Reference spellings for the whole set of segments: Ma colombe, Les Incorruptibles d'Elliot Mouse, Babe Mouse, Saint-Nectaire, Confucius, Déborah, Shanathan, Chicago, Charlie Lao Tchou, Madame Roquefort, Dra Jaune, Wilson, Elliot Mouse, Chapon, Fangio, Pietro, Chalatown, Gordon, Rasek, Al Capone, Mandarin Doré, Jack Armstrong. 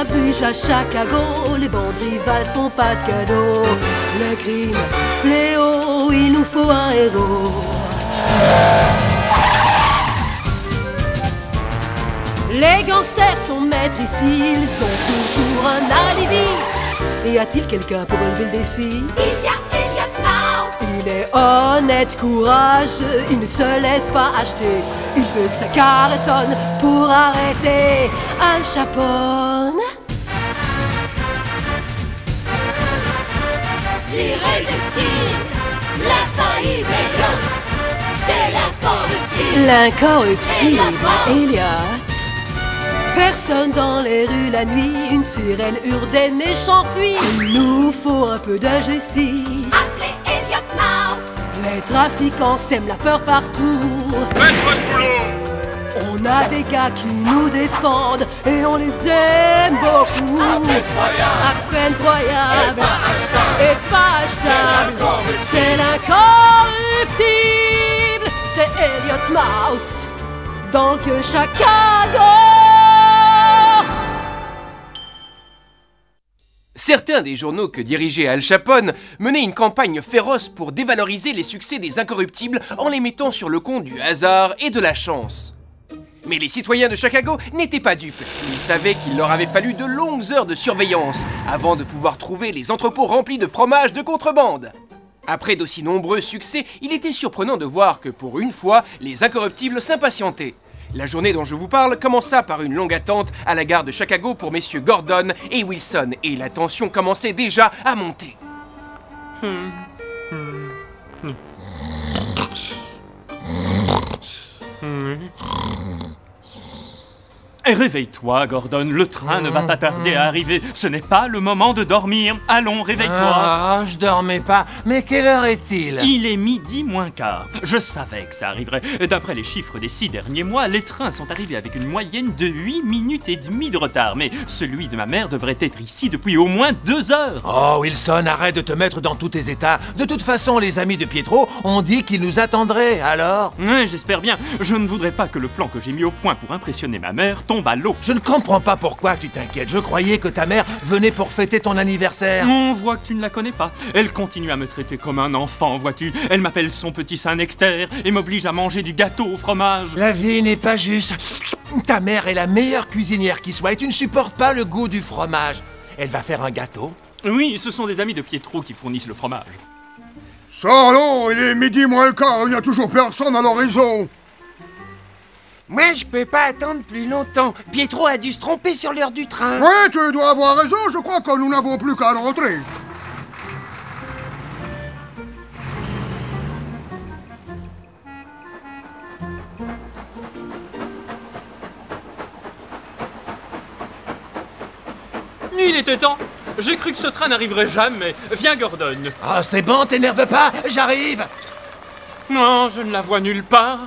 la bûche à Chicago, les bandes rivales se font pas de cadeaux. Le crime, fléau, il nous faut un héros. Les gangsters sont maîtres ici, ils sont toujours un alibi. Et a-t-il quelqu'un pour relever le défi? Il y a Elliot Mouse. Il est honnête, courageux, il ne se laisse pas acheter. Il veut que ça cartonne pour arrêter Al Capone. L'irréductible, la faillite est grosse, c'est l'incorruptible. L'incorruptible, Elliot. Personne dans les rues la nuit, une sirène hurle, des méchants fuient. Il nous faut un peu de justice. Appelez Elliot Mouse. Les trafiquants sèment la peur partout. Faites votre boulot. On a des gars qui nous défendent et on les aime beaucoup. À peine croyable, à peine croyable, et pas achetable. C'est l'incorruptible, c'est Elliot Mouse dans le vieux Chicago. Certains des journaux que dirigeait Al Capone menaient une campagne féroce pour dévaloriser les succès des Incorruptibles en les mettant sur le compte du hasard et de la chance. Mais les citoyens de Chicago n'étaient pas dupes. Ils savaient qu'il leur avait fallu de longues heures de surveillance avant de pouvoir trouver les entrepôts remplis de fromage de contrebande. Après d'aussi nombreux succès, il était surprenant de voir que pour une fois, les Incorruptibles s'impatientaient. La journée dont je vous parle commença par une longue attente à la gare de Chicago pour messieurs Gordon et Wilson, et la tension commençait déjà à monter. Réveille-toi, Gordon, le train ne va pas tarder à arriver. Ce n'est pas le moment de dormir. Allons, réveille-toi. Ah, je dormais pas. Mais quelle heure est-il? Il est midi moins quart. Je savais que ça arriverait. D'après les chiffres des 6 derniers mois, les trains sont arrivés avec une moyenne de 8 minutes et demie de retard. Mais celui de ma mère devrait être ici depuis au moins 2 heures. Oh, Wilson, arrête de te mettre dans tous tes états. De toute façon, les amis de Pietro ont dit qu'ils nous attendraient, alors... Ouais, j'espère bien. Je ne voudrais pas que le plan que j'ai mis au point pour impressionner ma mère tombe à l'eau. Je ne comprends pas pourquoi tu t'inquiètes. Je croyais que ta mère venait pour fêter ton anniversaire. On voit que tu ne la connais pas. Elle continue à me traiter comme un enfant, vois-tu. Elle m'appelle son petit Saint-Nectaire et m'oblige à manger du gâteau au fromage. La vie n'est pas juste. Ta mère est la meilleure cuisinière qui soit et tu ne supportes pas le goût du fromage. Elle va faire un gâteau? Oui, ce sont des amis de Pietro qui fournissent le fromage. Sors-le, il est midi moins le quart, il n'y a toujours personne à l'horizon. Moi, je peux pas attendre plus longtemps. Pietro a dû se tromper sur l'heure du train. Ouais, tu dois avoir raison. Je crois que nous n'avons plus qu'à rentrer. Il était temps. J'ai cru que ce train n'arriverait jamais. Viens, Gordon. Ah, c'est bon, t'énerve pas. J'arrive. Non, je ne la vois nulle part.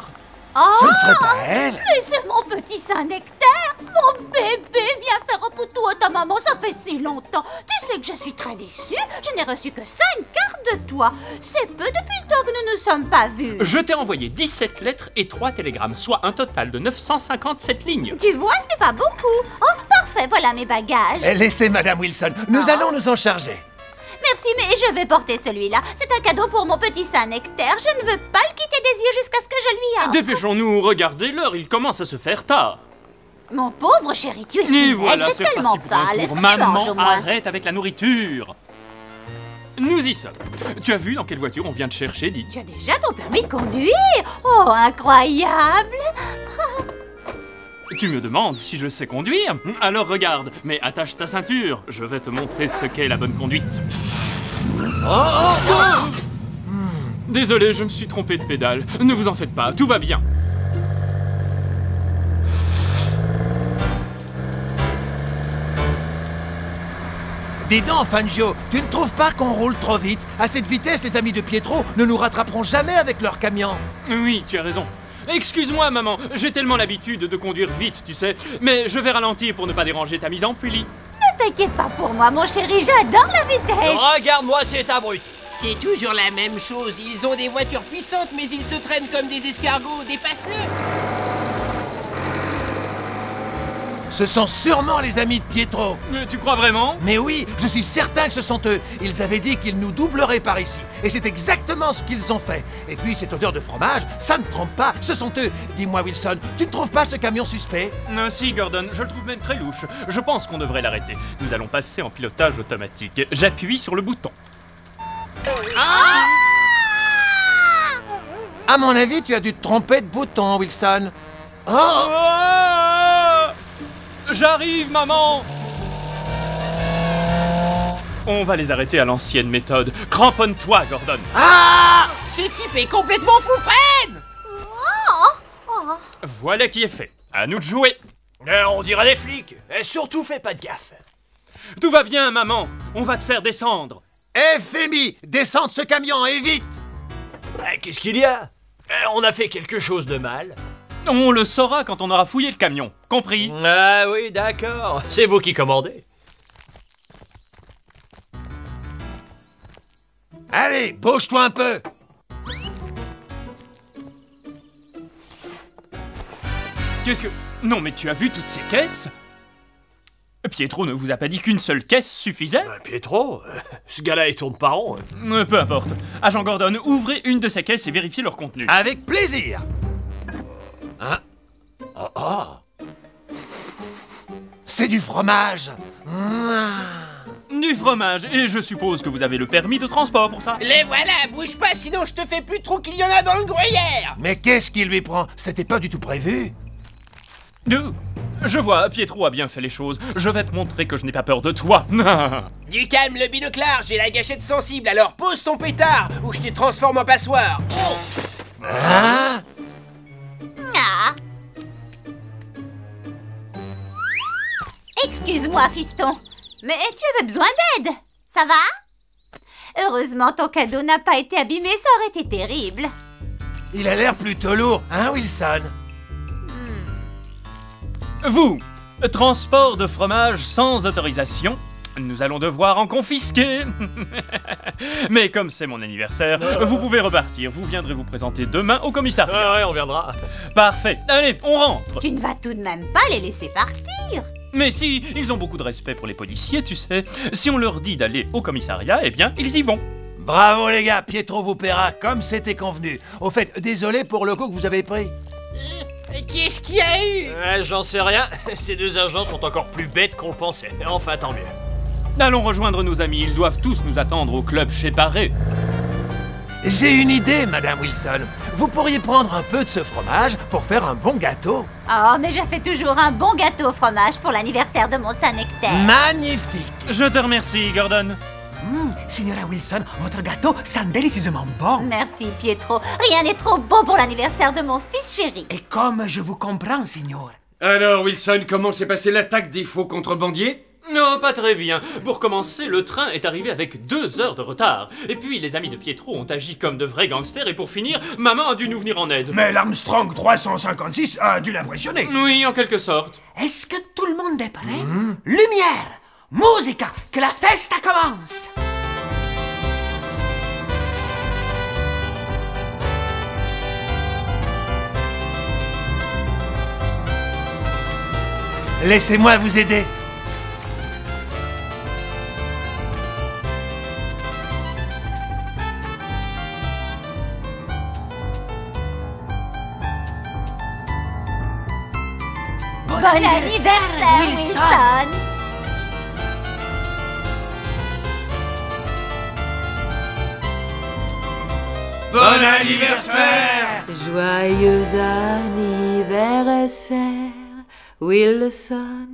Oh, ce ne serait pas elle. Mais c'est mon petit Saint-Nectaire. Mon bébé, viens faire un poutou à ta maman, ça fait si longtemps. Tu sais que je suis très déçue, je n'ai reçu que 5 cartes de toi. C'est peu depuis le temps que nous ne sommes pas vus. Je t'ai envoyé 17 lettres et 3 télégrammes, soit un total de 957 lignes. Tu vois, ce n'est pas beaucoup. Oh, parfait, voilà mes bagages. Laissez Madame Wilson, nous allons nous en charger. Merci, mais je vais porter celui-là. C'est un cadeau pour mon petit Saint-Nectaire. Je ne veux pas le quitter des yeux jusqu'à ce que je lui offre. Dépêchons-nous, regardez l'heure, il commence à se faire tard. Mon pauvre chéri, tu es si voilà, c'est tellement pâle. Est-ce que maman, tu manges, arrête avec la nourriture. Nous y sommes. Tu as vu dans quelle voiture on vient de chercher, dit. Tu as déjà ton permis de conduire? Oh, incroyable. Tu me demandes si je sais conduire? Alors regarde, mais attache ta ceinture. Je vais te montrer ce qu'est la bonne conduite. Désolé, je me suis trompé de pédale. Ne vous en faites pas, tout va bien. Dis donc, Fangio, tu ne trouves pas qu'on roule trop vite? À cette vitesse, les amis de Pietro ne nous rattraperont jamais avec leur camion. Oui, tu as raison. Excuse-moi, maman, j'ai tellement l'habitude de conduire vite, tu sais, mais je vais ralentir pour ne pas déranger ta mise en puits. Ne t'inquiète pas pour moi, mon chéri, j'adore la vitesse. Regarde-moi cet abruti. C'est toujours la même chose, ils ont des voitures puissantes, mais ils se traînent comme des escargots, dépasse-le. Ce sont sûrement les amis de Pietro. Mais tu crois vraiment? Mais oui, je suis certain que ce sont eux. Ils avaient dit qu'ils nous doubleraient par ici. Et c'est exactement ce qu'ils ont fait. Et puis, cette odeur de fromage, ça ne trompe pas. Ce sont eux. Dis-moi, Wilson, tu ne trouves pas ce camion suspect? Non, si, Gordon. Je le trouve même très louche. Je pense qu'on devrait l'arrêter. Nous allons passer en pilotage automatique. J'appuie sur le bouton. Ah! À mon avis, tu as dû te tromper de bouton, Wilson. Oh, oh! J'arrive, maman! On va les arrêter à l'ancienne méthode. Cramponne-toi, Gordon. Ah! Ce type est complètement fou-frêne! Oh! Oh! Voilà qui est fait. À nous de jouer. On dirait des flics. Et surtout, fais pas de gaffe. Tout va bien, maman. On va te faire descendre. Hé, Femi, descends de ce camion et vite! Qu'est-ce qu'il y a? On a fait quelque chose de mal. On le saura quand on aura fouillé le camion, compris? Ah oui, d'accord. C'est vous qui commandez. Allez, bouge-toi un peu. Qu'est-ce que... Non mais tu as vu toutes ces caisses? Pietro ne vous a pas dit qu'une seule caisse suffisait? Pietro, ce gars-là il tourne par rond. Peu importe. Agent Gordon, ouvrez une de ces caisses et vérifiez leur contenu. Avec plaisir. Hein? Oh, oh. C'est du fromage. Mmh. Du fromage. Et je suppose que vous avez le permis de transport pour ça. Les voilà, bouge pas sinon je te fais plus trop qu'il y en a dans le gruyère. Mais qu'est-ce qui lui prend? C'était pas du tout prévu. D'où? Je vois, Pietro a bien fait les choses. Je vais te montrer que je n'ai pas peur de toi. Du calme, le binoclard, j'ai la gâchette sensible, alors pose ton pétard ou je te transforme en passoire. Oh. Ah. Ah. Excuse-moi, fiston, mais tu avais besoin d'aide, ça va? Heureusement, ton cadeau n'a pas été abîmé, ça aurait été terrible. Il a l'air plutôt lourd, hein, Wilson? Vous, transport de fromage sans autorisation, nous allons devoir en confisquer. Mais comme c'est mon anniversaire, vous pouvez repartir. Vous viendrez vous présenter demain au commissariat. Ah ouais, on viendra. Parfait. Allez, on rentre. Tu ne vas tout de même pas les laisser partir. Mais si, ils ont beaucoup de respect pour les policiers, tu sais. Si on leur dit d'aller au commissariat, eh bien, ils y vont. Bravo les gars, Pietro vous paiera comme c'était convenu. Au fait, désolé pour le coup que vous avez pris. Qu'est-ce qu'il y a eu? J'en sais rien. Ces deux agents sont encore plus bêtes qu'on le pensait. Enfin, tant mieux. Allons rejoindre nos amis. Ils doivent tous nous attendre au club chez Paré. J'ai une idée, Madame Wilson. Vous pourriez prendre un peu de ce fromage pour faire un bon gâteau. Oh, mais je fais toujours un bon gâteau au fromage pour l'anniversaire de mon Saint-Nectaire. Magnifique. Je te remercie, Gordon. Signora Wilson, votre gâteau sent délicieusement bon. Merci, Pietro. Rien n'est trop beau pour l'anniversaire de mon fils chéri. Et comme je vous comprends, signor. Alors, Wilson, comment s'est passée l'attaque des faux contrebandiers? Non, pas très bien. Pour commencer, le train est arrivé avec 2 heures de retard. Et puis, les amis de Pietro ont agi comme de vrais gangsters. Et pour finir, maman a dû nous venir en aide. Mais l'Armstrong 356 a dû l'impressionner. Oui, en quelque sorte. Est-ce que tout le monde est prêt? Lumière! Musica, que la festa commence! Laissez-moi vous aider. Bon anniversaire, Wilson! Bon anniversaire! Joyeux anniversaire, Wilson.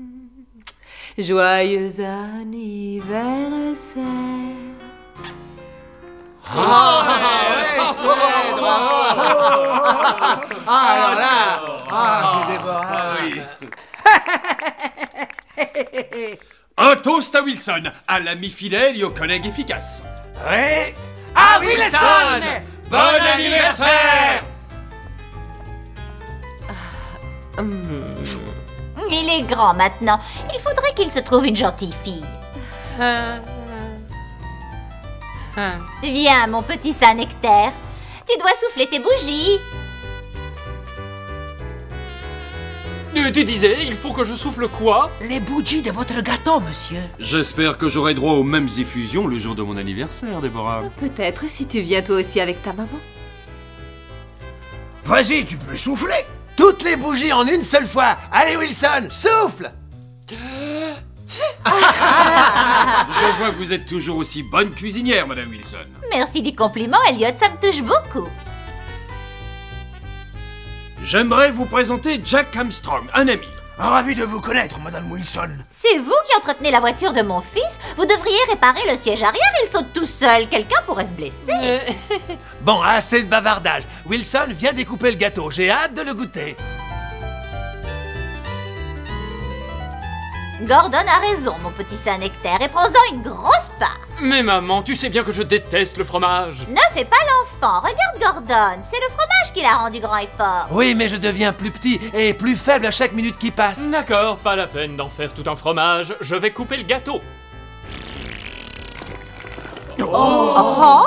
Joyeux anniversaire. Oh, ouais, c'est drôle! Ah là! Ah, c'est Déborah! Un toast à Wilson, à l'ami fidèle et aux collègues efficaces. Ouais! Ah, Wilson! Bon anniversaire! Il est grand maintenant. Il faudrait qu'il se trouve une gentille fille. Viens, mon petit Saint-Nectaire. Tu dois souffler tes bougies. Tu disais, il faut que je souffle quoi? Les bougies de votre gâteau, monsieur. J'espère que j'aurai droit aux mêmes effusions le jour de mon anniversaire, Déborah. Peut-être si tu viens toi aussi avec ta maman. Vas-y, tu peux souffler. Toutes les bougies en une seule fois. Allez, Wilson, souffle. Je vois que vous êtes toujours aussi bonne cuisinière, Madame Wilson. Merci du compliment, Elliot, ça me touche beaucoup. J'aimerais vous présenter Jack Armstrong, un ami. Ravi de vous connaître, Madame Wilson. C'est vous qui entretenez la voiture de mon fils. Vous devriez réparer le siège arrière, il saute tout seul. Quelqu'un pourrait se blesser. Bon, assez de bavardage. Wilson, viens découper le gâteau, j'ai hâte de le goûter. Gordon a raison, mon petit Saint-Nectaire, et prends-en une grosse part. Mais maman, tu sais bien que je déteste le fromage. Ne fais pas l'enfant, regarde Gordon, c'est le fromage qui l'a rendu grand et fort. Oui, mais je deviens plus petit et plus faible à chaque minute qui passe. D'accord, pas la peine d'en faire tout un fromage, je vais couper le gâteau. Oh.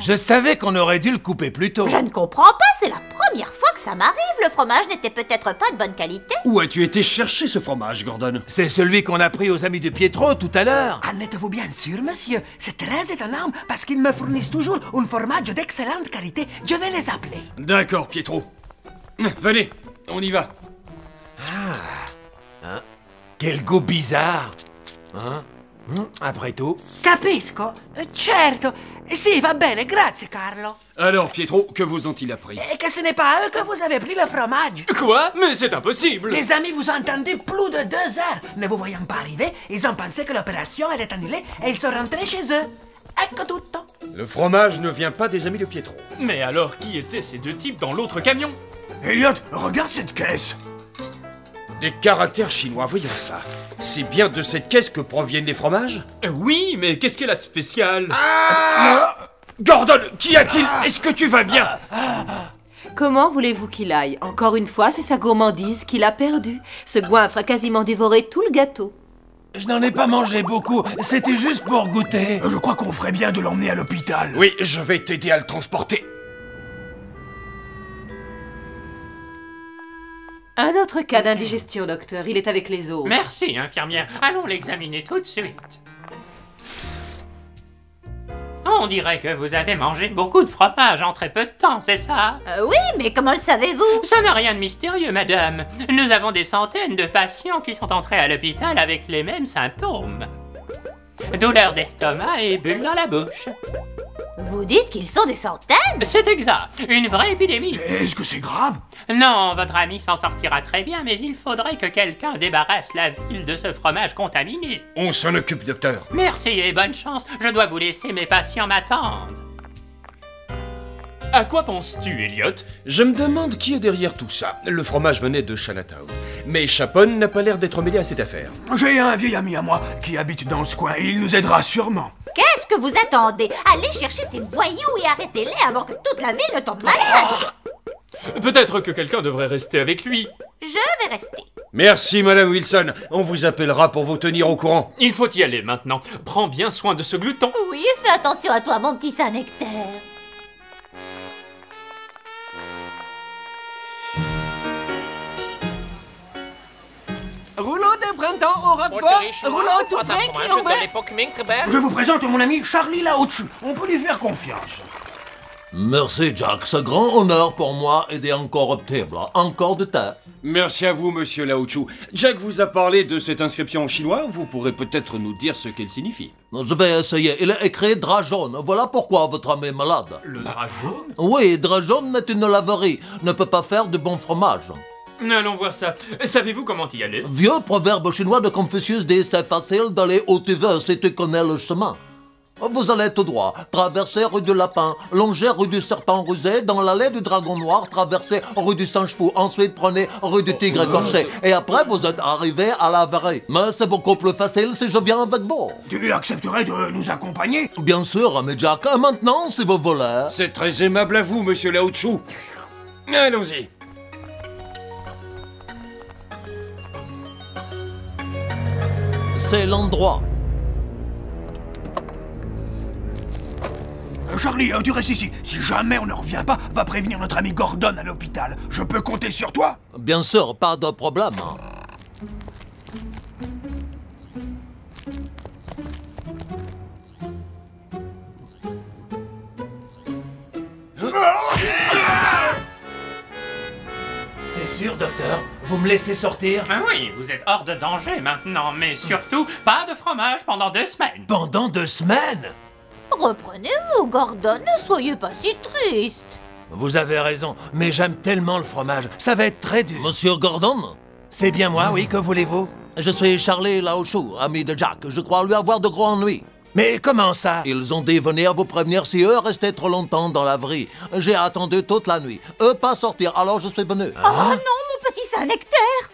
Je savais qu'on aurait dû le couper plus tôt. Je ne comprends pas, c'est la première fois que ça m'arrive. Le fromage n'était peut-être pas de bonne qualité. Où as-tu été chercher ce fromage, Gordon? C'est celui qu'on a pris aux amis de Pietro tout à l'heure. En êtes-vous bien sûr, monsieur? C'est très étonnant parce qu'ils me fournissent toujours un fromage d'excellente qualité. Je vais les appeler. D'accord, Pietro. Venez, on y va. Ah, quel goût bizarre. Après tout... Capisco, certo. Si, va bene, grazie Carlo. Alors Pietro, que vous ont-ils appris? Et que ce n'est pas à eux que vous avez pris le fromage. Quoi? Mais c'est impossible. Les amis vous ont attendu plus de 2 heures. Ne vous voyant pas arriver, ils ont pensé que l'opération allait annulée et ils sont rentrés chez eux. Ecco tutto. Le fromage ne vient pas des amis de Pietro. Mais alors, qui étaient ces deux types dans l'autre camion? Elliot, regarde cette caisse. Des caractères chinois, voyons ça. C'est bien de cette caisse que proviennent les fromages? Oui, mais qu'est-ce qu'elle a de spécial? Gordon, qu'y a-t-il? Est-ce que tu vas bien? Comment voulez-vous qu'il aille? Encore une fois, c'est sa gourmandise qu'il a perdue. Ce goinfre a quasiment dévoré tout le gâteau. Je n'en ai pas mangé beaucoup, c'était juste pour goûter. Je crois qu'on ferait bien de l'emmener à l'hôpital. Oui, je vais t'aider à le transporter. Un autre cas d'indigestion, docteur. Il est avec les autres. Merci, infirmière. Allons l'examiner tout de suite. On dirait que vous avez mangé beaucoup de fromage en très peu de temps, c'est ça? Oui, mais comment le savez-vous? Ça n'a rien de mystérieux, madame. Nous avons des centaines de patients qui sont entrés à l'hôpital avec les mêmes symptômes. Douleur d'estomac et bulles dans la bouche. Vous dites qu'ils sont des centaines? C'est exact, une vraie épidémie. Est-ce que c'est grave? Non, votre ami s'en sortira très bien, mais il faudrait que quelqu'un débarrasse la ville de ce fromage contaminé. On s'en occupe, docteur. Merci et bonne chance, je dois vous laisser, mes patients m'attendent. À quoi penses-tu, Elliot? Je me demande qui est derrière tout ça. Le fromage venait de Chalatown. Mais Chapon n'a pas l'air d'être mêlé à cette affaire. J'ai un vieil ami à moi qui habite dans ce coin et il nous aidera sûrement. Qu'est-ce que vous attendez? Allez chercher ces voyous et arrêtez-les avant que toute la ville ne tombe malade. Peut-être que quelqu'un devrait rester avec lui. Je vais rester. Merci, Madame Wilson. On vous appellera pour vous tenir au courant. Il faut y aller maintenant. Prends bien soin de ce glouton. Oui, fais attention à toi, mon petit Saint-Nectaire. Je vous présente mon ami Charlie Lao Tchou. On peut lui faire confiance. Merci Jack, c'est un grand honneur pour moi et des Incorruptibles. Encore de ta. Merci à vous, monsieur Lao Tchou. Jack vous a parlé de cette inscription en chinois. Vous pourrez peut-être nous dire ce qu'elle signifie. Je vais essayer. Il est écrit Dra Jaune. Voilà pourquoi votre ami est malade. Le Dra Jaune? Oui, Dra Jaune est une laverie. Ne peut pas faire de bon fromage. Allons voir ça. Savez-vous comment y aller? Vieux proverbe chinois de Confucius dit « C'est facile d'aller où tu veux si tu connais le chemin ». Vous allez tout droit, traverser rue du Lapin, longer rue du Serpent Rusé, dans l'allée du Dragon Noir, traverser rue du Singe-Fou, ensuite prenez rue du Tigre Écorché, et après vous êtes arrivé à la verrerie. Mais c'est beaucoup plus facile si je viens avec vous. Tu accepterais de nous accompagner? Bien sûr, mais Jack, maintenant si vous voulez. C'est très aimable à vous, monsieur Lao Tchou. Allons-y. C'est l'endroit. Charlie, tu restes ici. Si jamais on ne revient pas, va prévenir notre ami Gordon à l'hôpital. Je peux compter sur toi? Bien sûr, pas de problème. C'est sûr, docteur? Vous me laissez sortir? Ah oui, vous êtes hors de danger maintenant, mais surtout, pas de fromage pendant 2 semaines. Pendant 2 semaines? Reprenez-vous, Gordon, ne soyez pas si triste. Vous avez raison, mais j'aime tellement le fromage, ça va être très dur. Monsieur Gordon? C'est bien moi, oui, que voulez-vous? Je suis Charlie Lao Tchou, ami de Jack. Je crois lui avoir de gros ennuis. Mais comment ça? Ils ont dit venir vous prévenir si eux restaient trop longtemps dans la vraie. J'ai attendu toute la nuit. Eux pas sortir, alors je suis venu. Oh non, mon petit Saint-Nectaire!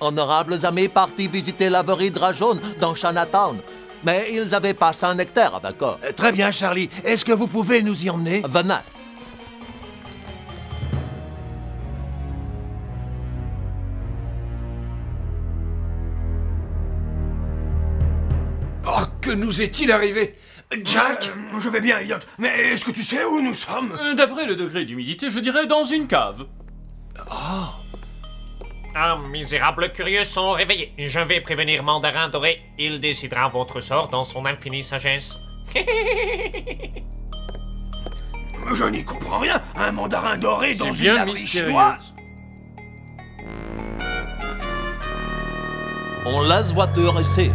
Honorables amis partis visiter la vraie Dra Jaune dans Chalatown. Mais ils avaient pas Saint-Nectaire avec eux. Très bien, Charlie. Est-ce que vous pouvez nous y emmener? Venez. Que nous est-il arrivé? Jack, je vais bien, Elliot, mais est-ce que tu sais où nous sommes? D'après le degré d'humidité, je dirais dans une cave. Oh. Ah, misérables curieux sont réveillés. Je vais prévenir Mandarin Doré. Il décidera votre sort dans son infinie sagesse. Je n'y comprends rien. Un mandarin doré dans une cave chinoise. On laisse voiture ici.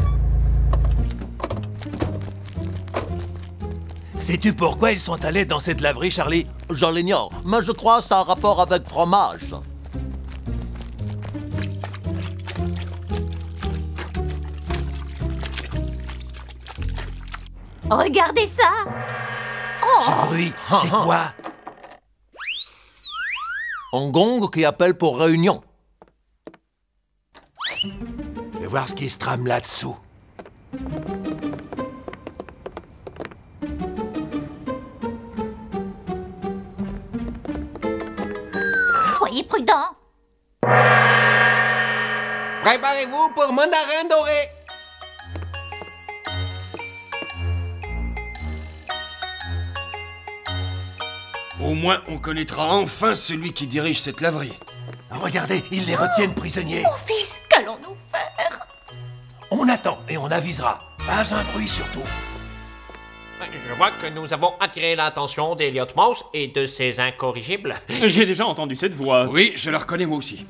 Sais-tu pourquoi ils sont allés dans cette laverie, Charlie? Je l'ignore, mais je crois que ça a un rapport avec fromage. Regardez ça! Oh. Ce bruit, c'est quoi? Un gong qui appelle pour réunion. Je vais voir ce qui se trame là-dessous. Soyez prudent. Préparez-vous pour Mandarin Doré. Au moins, on connaîtra enfin celui qui dirige cette laverie. Regardez, ils les retiennent prisonniers. Mon fils, qu'allons-nous faire? On attend et on avisera. Pas un bruit surtout. Je vois que nous avons attiré l'attention d'Elliot Mouse et de ses incorrigibles. J'ai déjà entendu cette voix. Oui, je la reconnais moi aussi.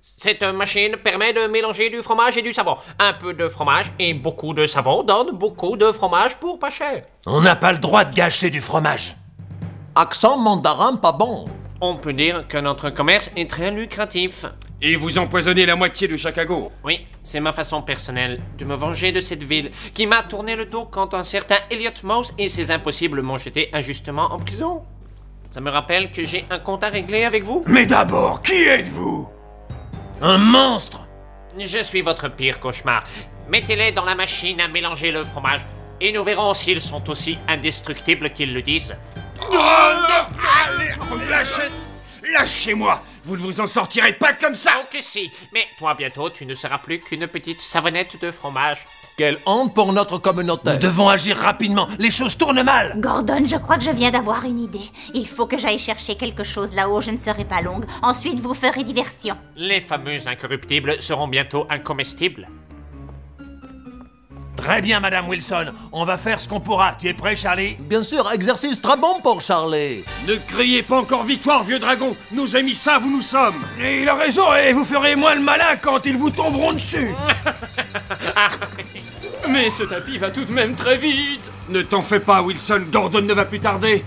Cette machine permet de mélanger du fromage et du savon. Un peu de fromage et beaucoup de savon donne beaucoup de fromage pour pas cher. On n'a pas le droit de gâcher du fromage. Accent mandarin pas bon. On peut dire que notre commerce est très lucratif. Et vous empoisonnez la moitié de Chicago. Oui, c'est ma façon personnelle de me venger de cette ville qui m'a tourné le dos quand un certain Elliot Mouse et ses impossibles m'ont jeté injustement en prison. Ça me rappelle que j'ai un compte à régler avec vous. Mais d'abord, qui êtes-vous? Un monstre? Je suis votre pire cauchemar. Mettez-les dans la machine à mélanger le fromage et nous verrons s'ils sont aussi indestructibles qu'ils le disent. Oh non! Lâchez-moi! Vous ne vous en sortirez pas comme ça! Oh que si! Mais toi, bientôt, tu ne seras plus qu'une petite savonnette de fromage. Quelle honte pour notre communauté! Nous devons agir rapidement! Les choses tournent mal! Gordon, je crois que je viens d'avoir une idée. Il faut que j'aille chercher quelque chose là-haut, je ne serai pas longue. Ensuite, vous ferez diversion. Les fameux incorruptibles seront bientôt incomestibles. Très bien, Madame Wilson. On va faire ce qu'on pourra. Tu es prêt, Charlie? Bien sûr, exercice très bon pour Charlie. Ne criez pas encore victoire, vieux dragon. Nos amis savent où nous sommes. Et il a raison, et vous ferez moins le malin quand ils vous tomberont dessus. Mais ce tapis va tout de même très vite. Ne t'en fais pas, Wilson. Gordon ne va plus tarder.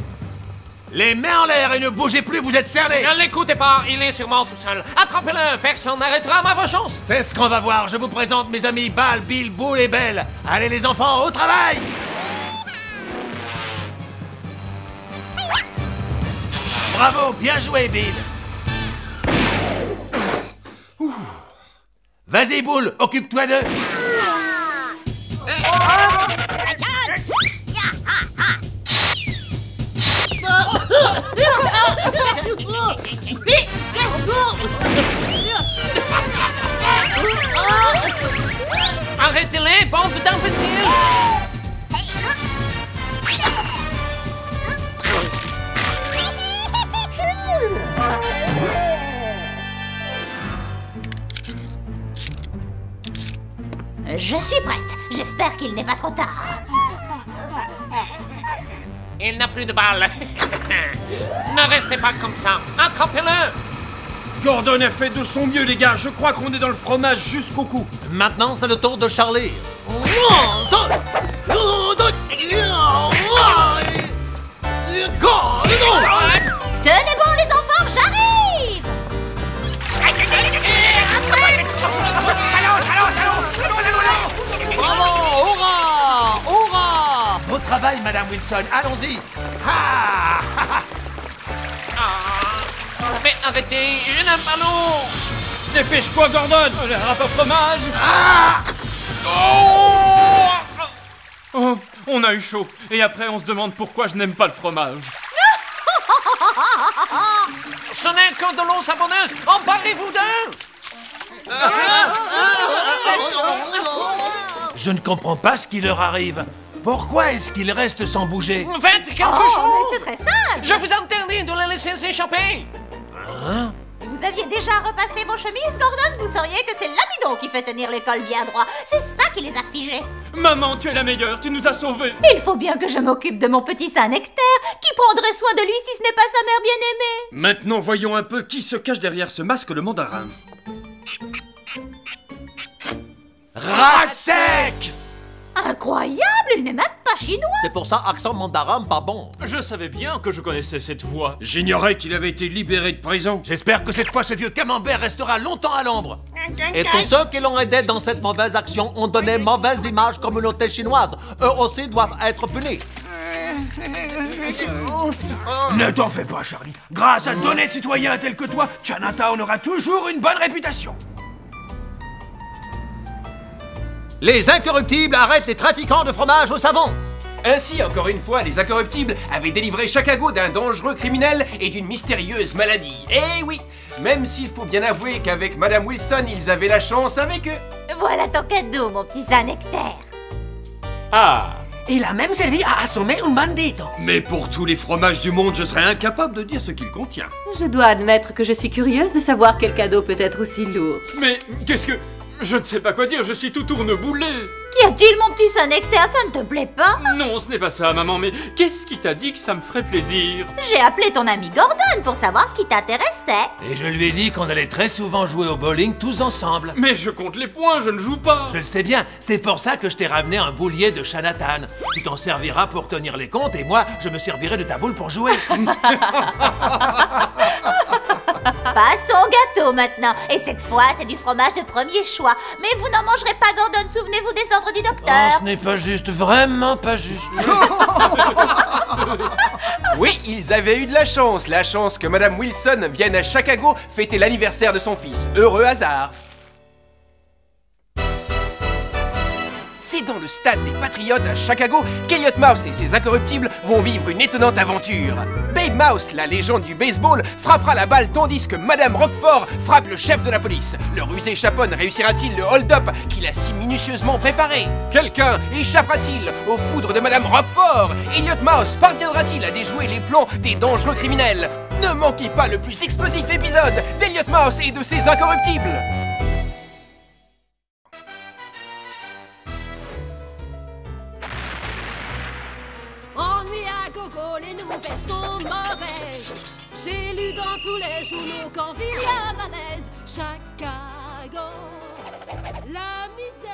Les mains en l'air et ne bougez plus, vous êtes serrés. Ne l'écoutez pas, il est sûrement tout seul. Attrapez-le, personne n'arrêtera ma vengeance. C'est ce qu'on va voir. Je vous présente mes amis Bal, Bill, Boule et Belle. Allez les enfants, au travail. Bravo, bien joué Bill. Vas-y Boule, occupe-toi d'eux. Arrêtez-les, bande d'imbéciles! Je suis prête. J'espère qu'il n'est pas trop tard. Il n'a plus de balles. Ne restez pas comme ça. Attrapez-le. Gordon a fait de son mieux, les gars. Je crois qu'on est dans le fromage jusqu'au cou. Maintenant, c'est le tour de Charlie. Tenez bon, les enfants, j'arrive. Bravo, hurrah, hurrah. Beau travail, Madame Wilson. Allons-y. Ah, ah, ah. Mais arrêtez, il a un ballon. Dépêche-toi, Gordon. Le rap au fromage. Ah. Oh. Oh, on a eu chaud. Et après, on se demande pourquoi je n'aime pas le fromage. Ce n'est que de l'eau savonneuse. Emparez-vous d'eux. Je ne comprends pas ce qui leur arrive. Pourquoi est-ce qu'ils restent sans bouger? Faites quelque chose. C'est très simple. Je vous interdis de les laisser s'échapper. Hein? Si vous aviez déjà repassé vos chemises, Gordon, vous sauriez que c'est l'amidon qui fait tenir les cols bien droits. C'est ça qui les a figés. Maman, tu es la meilleure, tu nous as sauvés. Il faut bien que je m'occupe de mon petit Saint-Nectaire. Qui prendrait soin de lui si ce n'est pas sa mère bien-aimée? Maintenant, voyons un peu qui se cache derrière ce masque, le mandarin. Rasek! Incroyable, il n'est même pas chinois. C'est pour ça, accent mandarin pas bon. Je savais bien que je connaissais cette voix. J'ignorais qu'il avait été libéré de prison. J'espère que cette fois, ce vieux camembert restera longtemps à l'ombre. Et tous ceux qui l'ont aidé dans cette mauvaise action ont donné mauvaise image communauté chinoise. Eux aussi doivent être punis. Ne t'en fais pas, Charlie. Grâce à d'honnêtes citoyens tels que toi, Chinatown aura toujours une bonne réputation. Les Incorruptibles arrêtent les trafiquants de fromage au savon. Ainsi, encore une fois, les Incorruptibles avaient délivré Chicago d'un dangereux criminel et d'une mystérieuse maladie. Eh oui, même s'il faut bien avouer qu'avec Madame Wilson, ils avaient la chance avec eux. Voilà ton cadeau, mon petit Saint-Nectaire. Ah. Il a même servi à assommer un bandito. Mais pour tous les fromages du monde, je serais incapable de dire ce qu'il contient. Je dois admettre que je suis curieuse de savoir quel cadeau peut être aussi lourd. Mais qu'est-ce que... Je ne sais pas quoi dire, je suis tout tourneboulé. Qu'y a-t-il, mon petit Saint-Nectaire? Ça ne te plaît pas? Non, ce n'est pas ça, maman, mais qu'est-ce qui t'a dit que ça me ferait plaisir? J'ai appelé ton ami Gordon pour savoir ce qui t'intéressait. Et je lui ai dit qu'on allait très souvent jouer au bowling tous ensemble. Mais je compte les points, je ne joue pas. Je le sais bien, c'est pour ça que je t'ai ramené un boulier de Shanathan. Tu t'en serviras pour tenir les comptes et moi, je me servirai de ta boule pour jouer. Passons au gâteau maintenant. Et cette fois, c'est du fromage de premier choix. Mais vous n'en mangerez pas, Gordon. Souvenez-vous des ordres du docteur. Oh, ce n'est pas juste, vraiment pas juste. Oui, ils avaient eu de la chance. La chance que Madame Wilson vienne à Chicago fêter l'anniversaire de son fils. Heureux hasard. C'est dans le stade des Patriotes à Chicago qu'Elliot Mouse et ses Incorruptibles vont vivre une étonnante aventure. Babe Mouse, la légende du baseball, frappera la balle tandis que Madame Roquefort frappe le chef de la police. Le rusé Chapon réussira-t-il le hold-up qu'il a si minutieusement préparé? Quelqu'un échappera-t-il aux foudres de Madame Roquefort? Elliot Mouse parviendra-t-il à déjouer les plans des dangereux criminels? Ne manquez pas le plus explosif épisode d'Elliot Mouse et de ses Incorruptibles. Les nouvelles sont mauvaises. J'ai lu dans tous les journaux qu'en ville il y a malaise. Chicago, la misère.